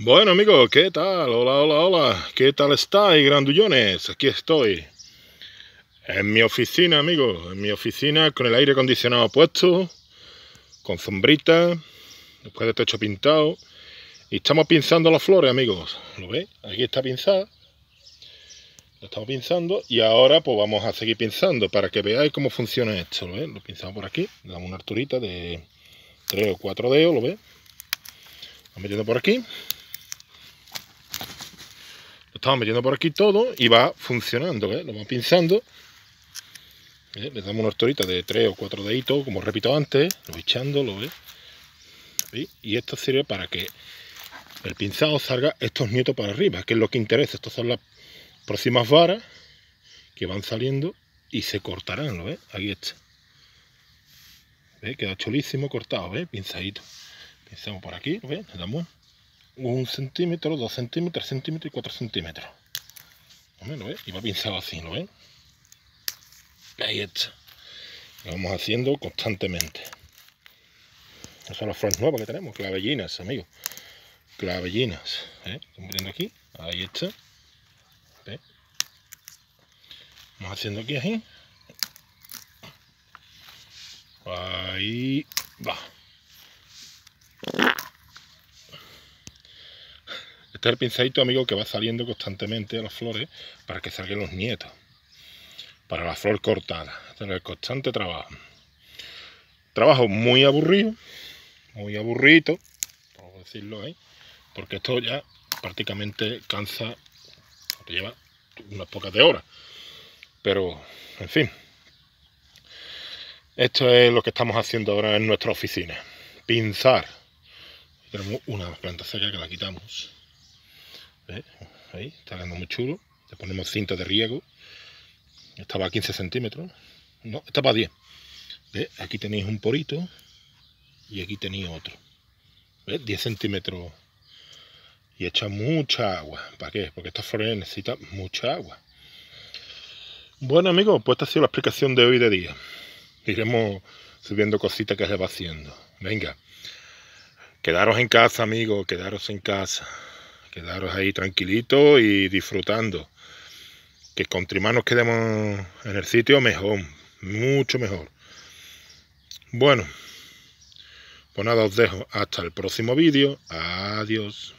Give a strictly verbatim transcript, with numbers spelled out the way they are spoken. Bueno amigos, ¿qué tal? Hola, hola, hola. ¿Qué tal estáis, grandullones? Aquí estoy en mi oficina, amigos. En mi oficina con el aire acondicionado puesto, con sombrita, después de techo pintado. Y estamos pinzando las flores, amigos. ¿Lo veis? Aquí está pinzada. Lo estamos pinzando y ahora pues vamos a seguir pinzando para que veáis cómo funciona esto. ¿Lo veis? Lo pinzamos por aquí. Le damos una alturita de tres o cuatro dedos, ¿lo veis? Lo metiendo por aquí. Estamos metiendo por aquí todo y va funcionando, ¿eh? Lo vamos pinzando, ¿eh? Le damos una hortorita de tres o cuatro deditos, como repito antes, lo voy echando, lo ve, ¿sí? Y esto sirve para que el pinzado salga estos nietos para arriba, que es lo que interesa. Estas son las próximas varas que van saliendo y se cortarán, ¿lo ve? Aquí está, ¿ve? Queda chulísimo cortado, ¿ve? Pinzadito. Pinzamos por aquí, ¿lo ve? Le damos un centímetro, dos centímetros, tres centímetros y cuatro centímetros. ¿Lo ves? Y va pinzado así, ¿lo ves? Ahí está. Lo vamos haciendo constantemente. Esas son las flores nuevas que tenemos, clavellinas, amigos. Clavellinas, ¿eh? Estamos viendo aquí, ahí está. ¿Ves? Vamos haciendo aquí así. Ahí va. Este es el pincelito, amigo, que va saliendo constantemente a las flores para que salgan los nietos, para la flor cortada. Este es el constante trabajo. Trabajo muy aburrido, muy aburrido, por decirlo ahí, porque esto ya prácticamente cansa, te lleva unas pocas de horas. Pero, en fin, esto es lo que estamos haciendo ahora en nuestra oficina. Pinzar. Tenemos una planta seca que la quitamos. ¿Eh? Ahí, está quedando muy chulo. Le ponemos cinta de riego. Esta va a quince centímetros. No, esta va a diez. ¿Eh? Aquí tenéis un porito. Y aquí tenéis otro. ¿Eh? diez centímetros. Y echa mucha agua. ¿Para qué? Porque estas flores necesitan mucha agua. Bueno amigos, pues esta ha sido la explicación de hoy de día. Iremos subiendo cositas que se va haciendo. Venga. Quedaros en casa amigos. Quedaros en casa. Quedaros ahí tranquilitos y disfrutando. Que con Trimano nos quedemos en el sitio mejor. Mucho mejor. Bueno. Pues nada, os dejo. Hasta el próximo vídeo. Adiós.